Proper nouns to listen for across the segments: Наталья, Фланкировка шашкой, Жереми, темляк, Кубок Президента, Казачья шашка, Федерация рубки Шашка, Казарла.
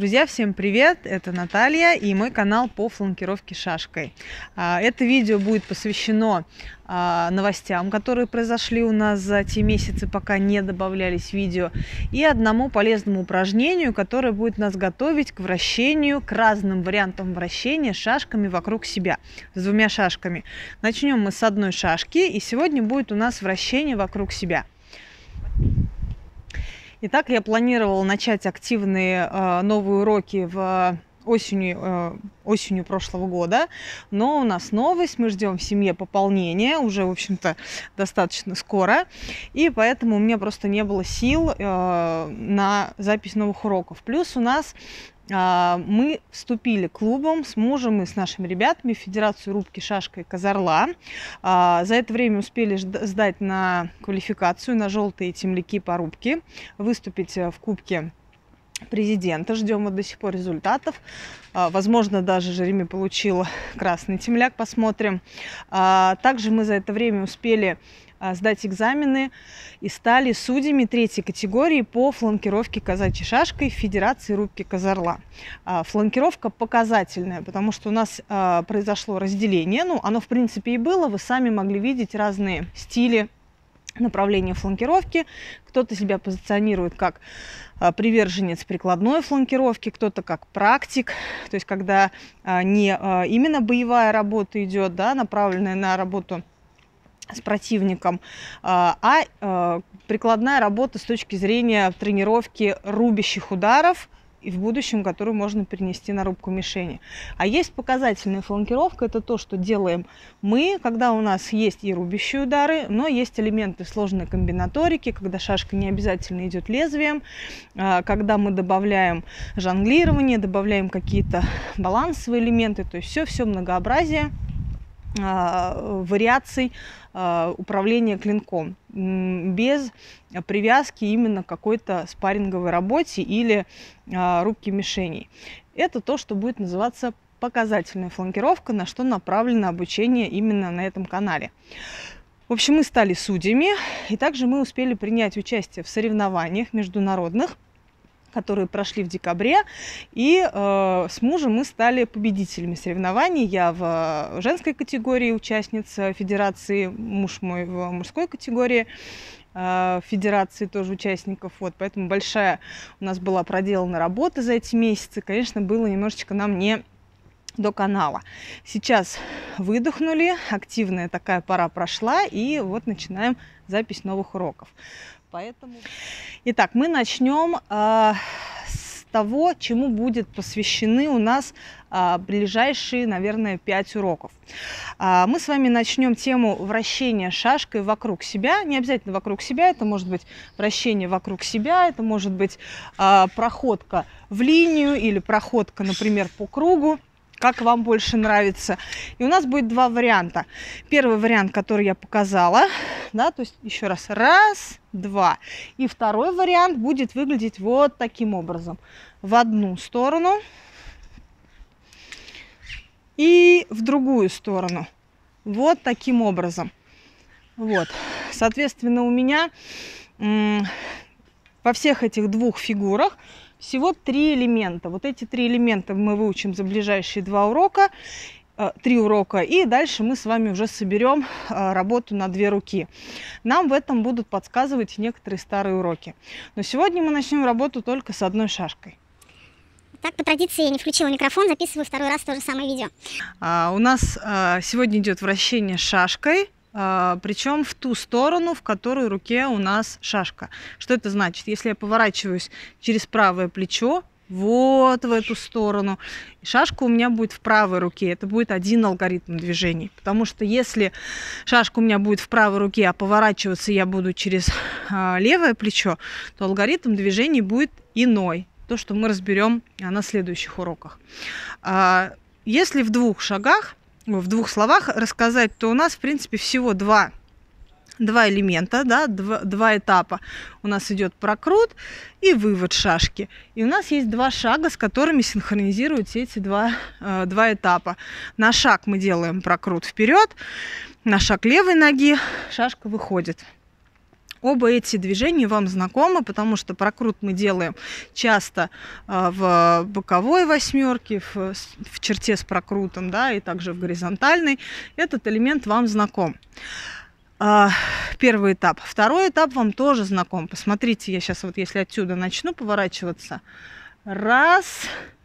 Друзья, всем привет! Это Наталья и мой канал по фланкировке шашкой. Это видео будет посвящено новостям, которые произошли у нас за те месяцы, пока не добавлялись видео, и одному полезному упражнению, которое будет нас готовить к вращению, к разным вариантам вращения шашками вокруг себя, с двумя шашками. Начнем мы с одной шашки, и сегодня будет у нас вращение вокруг себя. Итак, я планировала начать активные новые уроки осенью прошлого года, но у нас новость, мы ждем в семье пополнения, уже, в общем-то, достаточно скоро, и поэтому у меня просто не было сил на запись новых уроков. Плюс у нас мы вступили клубом с мужем и с нашими ребятами в Федерацию рубки Шашка и Казарла. За это время успели сдать на квалификацию на желтые темляки по рубке, выступить в Кубке Президента. Ждем вот до сих пор результатов. Возможно, даже Жереми получила красный темляк, посмотрим. Также мы за это время успели сдать экзамены и стали судьями третьей категории по фланкировке казачьей шашкой в Федерации рубки Казарла. Фланкировка показательная, потому что у нас произошло разделение. Ну, оно в принципе и было, вы сами могли видеть разные стили, направление фланкировки. Кто-то себя позиционирует как приверженец прикладной фланкировки, кто-то как практик, то есть когда не именно боевая работа идет, да, направленная на работу с противником, а прикладная работа с точки зрения тренировки рубящих ударов и в будущем, которую можно перенести на рубку мишени. А есть показательная фланкировка, это то, что делаем мы, когда у нас есть и рубящие удары, но есть элементы сложной комбинаторики, когда шашка не обязательно идет лезвием, когда мы добавляем жонглирование, добавляем какие-то балансовые элементы, то есть все многообразие вариаций управления клинком без привязки именно к какой-то спарринговой работе или рубке мишеней. Это то, что будет называться показательная фланкировка, на что направлено обучение именно на этом канале. В общем, мы стали судьями, и также мы успели принять участие в соревнованиях международных, которые прошли в декабре, и с мужем мы стали победителями соревнований. Я в женской категории участница Федерации, муж мой в мужской категории Федерации тоже участников. Вот, поэтому большая у нас была проделана работа за эти месяцы. Конечно, было немножечко нам не до канала. Сейчас выдохнули, активная такая пора прошла, и вот начинаем запись новых уроков. Поэтому... Итак, мы начнем с того, чему будут посвящены у нас ближайшие, наверное, 5 уроков. Мы с вами начнем тему вращения шашкой вокруг себя. Не обязательно вокруг себя, это может быть вращение вокруг себя, это может быть проходка в линию или проходка, например, по кругу, как вам больше нравится. И у нас будет два варианта. Первый вариант, который я показала, да, то есть еще раз, раз, два. И второй вариант будет выглядеть вот таким образом. В одну сторону и в другую сторону. Вот таким образом. Вот. Соответственно, у меня во всех этих двух фигурах всего 3 элемента. Вот эти 3 элемента мы выучим за ближайшие 3 урока, и дальше мы с вами уже соберем работу на 2 руки. Нам в этом будут подсказывать некоторые старые уроки. Но сегодня мы начнем работу только с одной шашкой. Так, по традиции, я не включила микрофон, записываю второй раз то же самое видео. У нас сегодня идет вращение шашкой, причем в ту сторону, в которой руке у нас шашка. Что это значит? Если я поворачиваюсь через правое плечо, вот в эту сторону, шашка у меня будет в правой руке. Это будет один алгоритм движений. Потому что если шашка у меня будет в правой руке, а поворачиваться я буду через левое плечо, то алгоритм движений будет иной. То, что мы разберем на следующих уроках. Если в двух шагах, в двух словах рассказать, то у нас, в принципе, всего два элемента, да, два этапа. У нас идет прокрут и вывод шашки. И у нас есть два шага, с которыми синхронизируются эти два этапа. На шаг мы делаем прокрут вперед, на шаг левой ноги шашка выходит. Оба эти движения вам знакомы, потому что прокрут мы делаем часто в боковой восьмерке, в черте с прокрутом, да, и также в горизонтальной. Этот элемент вам знаком. Первый этап. Второй этап вам тоже знаком. Посмотрите, я сейчас вот если отсюда начну поворачиваться. Раз,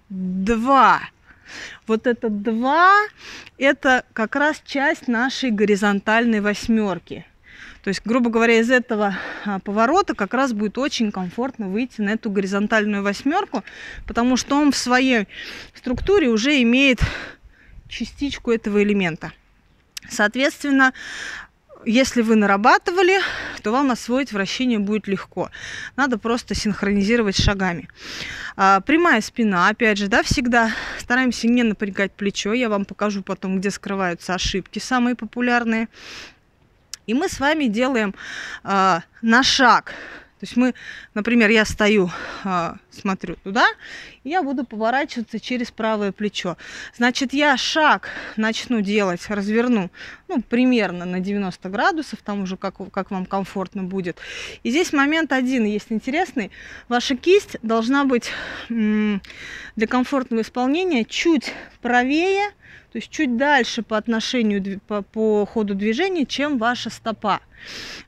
два. Вот это два, это как раз часть нашей горизонтальной восьмерки. То есть, грубо говоря, из этого поворота как раз будет очень комфортно выйти на эту горизонтальную восьмерку, потому что он в своей структуре уже имеет частичку этого элемента. Соответственно, если вы нарабатывали, то вам освоить вращение будет легко. Надо просто синхронизировать шагами. Прямая спина, опять же, да, всегда стараемся не напрягать плечо. Я вам покажу потом, где скрываются ошибки, самые популярные. И мы с вами делаем на шаг. То есть мы, например, я стою, смотрю туда, и я буду поворачиваться через правое плечо. Значит, я шаг начну делать, разверну, ну, примерно на 90 градусов, там уже как вам комфортно будет. И здесь момент один есть интересный. Ваша кисть должна быть для комфортного исполнения чуть правее, то есть чуть дальше по отношению, по ходу движения, чем ваша стопа.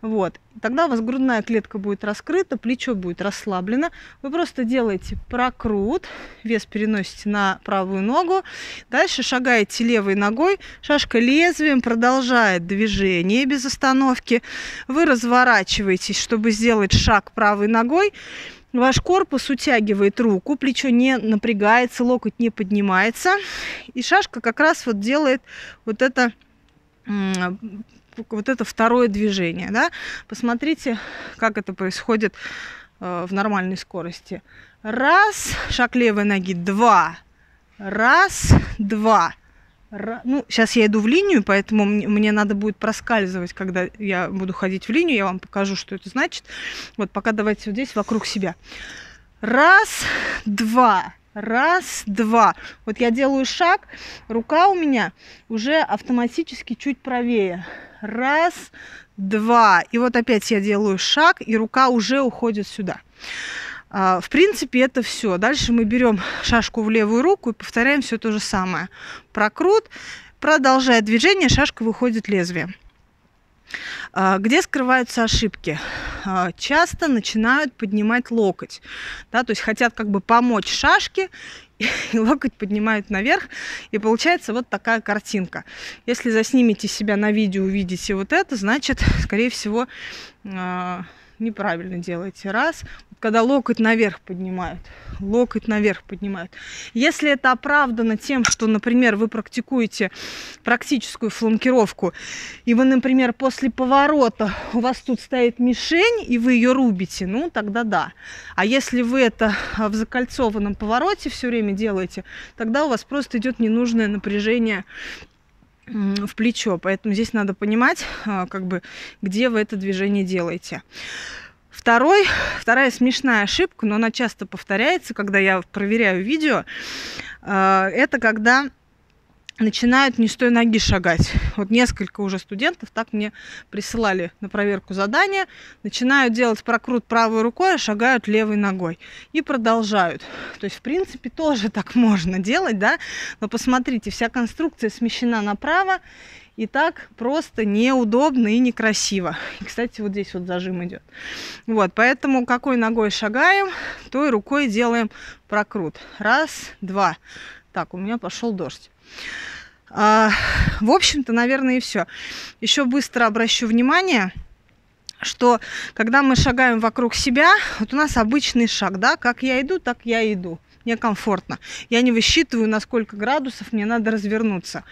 Вот. Тогда у вас грудная клетка будет раскрыта, плечо будет расслаблено. Вы просто делаете прокрут, вес переносите на правую ногу. Дальше шагаете левой ногой, шашка лезвием продолжает движение без остановки. Вы разворачиваетесь, чтобы сделать шаг правой ногой. Ваш корпус утягивает руку, плечо не напрягается, локоть не поднимается. И шашка как раз вот делает вот это второе движение. Да? Посмотрите, как это происходит в нормальной скорости. Раз, шаг левой ноги, два. Раз, два. Ну, сейчас я иду в линию, поэтому мне надо будет проскальзывать, когда я буду ходить в линию. Я вам покажу, что это значит. Вот пока давайте вот здесь вокруг себя. Раз, два. Раз, два. Вот я делаю шаг, рука у меня уже автоматически чуть правее. Раз, два. И вот опять я делаю шаг, и рука уже уходит сюда. В принципе, это все. Дальше мы берем шашку в левую руку и повторяем все то же самое. Прокрут, продолжая движение, шашка выходит лезвием. Где скрываются ошибки? Часто начинают поднимать локоть. Да, то есть хотят как бы помочь шашке, и локоть поднимают наверх, и получается вот такая картинка. Если заснимете себя на видео, увидите вот это, значит, скорее всего, неправильно делаете. Раз. Когда локоть наверх поднимают. Локоть наверх поднимают. Если это оправдано тем, что, например, вы практикуете практическую фланкировку, и вы, например, после поворота у вас тут стоит мишень, и вы ее рубите, ну, тогда да. А если вы это в закольцованном повороте все время делаете, тогда у вас просто идет ненужное напряжение в плечо. Поэтому здесь надо понимать, как бы, где вы это движение делаете. Вторая смешная ошибка, но она часто повторяется, когда я проверяю видео, это когда начинают не с той ноги шагать. Вот несколько уже студентов так мне присылали на проверку задания. Начинают делать прокрут правой рукой, а шагают левой ногой. И продолжают. То есть, в принципе, тоже так можно делать, да? Но посмотрите, вся конструкция смещена направо. И так просто неудобно и некрасиво. И, кстати, вот здесь вот зажим идет. Вот, поэтому какой ногой шагаем, той рукой делаем прокрут. Раз, два. Так, у меня пошел дождь. В общем-то, наверное, и все. Еще быстро обращу внимание, что когда мы шагаем вокруг себя, вот у нас обычный шаг, да, как я иду, так я иду. Мне комфортно. Я не высчитываю, на сколько градусов мне надо развернуться.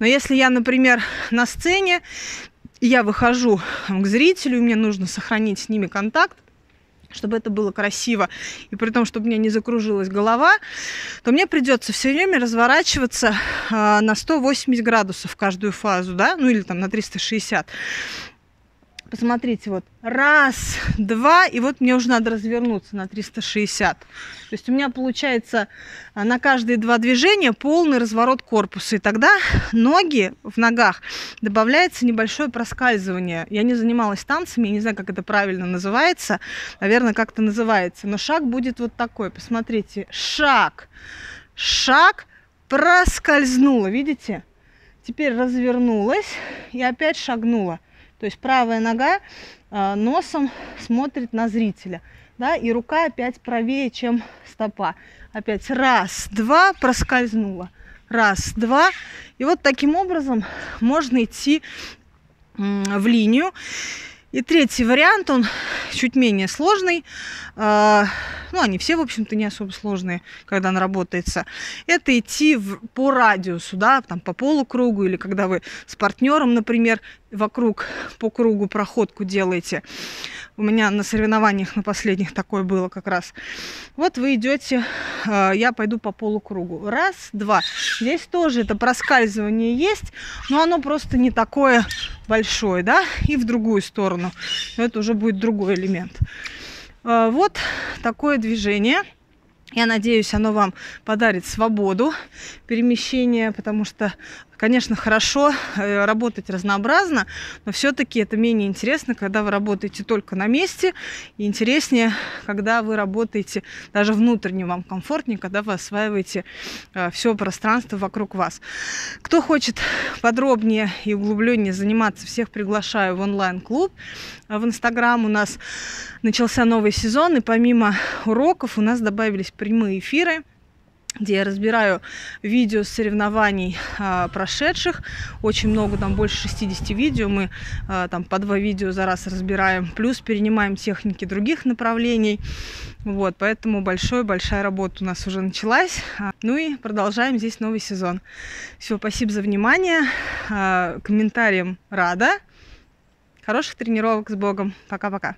Но если я, например, на сцене, я выхожу к зрителю, мне нужно сохранить с ними контакт, чтобы это было красиво, и при том, чтобы у меня не закружилась голова, то мне придется все время разворачиваться на 180 градусов каждую фазу, да, ну или там на 360. Посмотрите, вот раз, два, и вот мне уже надо развернуться на 360. То есть у меня получается на каждые два движения полный разворот корпуса. И тогда ноги в ногах добавляется небольшое проскальзывание. Я не занималась танцами, я не знаю, как это правильно называется. Наверное, как-то называется. Но шаг будет вот такой. Посмотрите, шаг, шаг, проскользнула, видите? Теперь развернулась и опять шагнула. То есть правая нога носом смотрит на зрителя. Да, и рука опять правее, чем стопа. Опять раз, два, проскользнула. Раз, два. И вот таким образом можно идти в линию. И третий вариант, он чуть менее сложный. Ну, они все, в общем-то, не особо сложные, когда наработается. Это идти по радиусу, да, там, по полукругу, или когда вы с партнером, например, вокруг по кругу проходку делаете. У меня на соревнованиях на последних такое было как раз. Вот вы идете, я пойду по полукругу. Раз, два. Здесь тоже это проскальзывание есть, но оно просто не такое большое, да, и в другую сторону. Но это уже будет другой элемент. Вот такое движение. Я надеюсь, оно вам подарит свободу перемещения, потому что, конечно, хорошо работать разнообразно, но все-таки это менее интересно, когда вы работаете только на месте, и интереснее, когда вы работаете даже внутренне, вам комфортнее, когда вы осваиваете все пространство вокруг вас. Кто хочет подробнее и углубленнее заниматься, всех приглашаю в онлайн-клуб. В Инстаграм у нас начался новый сезон, и помимо уроков у нас добавились прямые эфиры, где я разбираю видео с соревнований прошедших. Очень много, там больше 60 видео. Мы там по 2 видео за раз разбираем. Плюс перенимаем техники других направлений. Вот, поэтому большая работа у нас уже началась. Ну и продолжаем здесь новый сезон. Все, спасибо за внимание. Комментариям рада. Хороших тренировок с Богом. Пока-пока.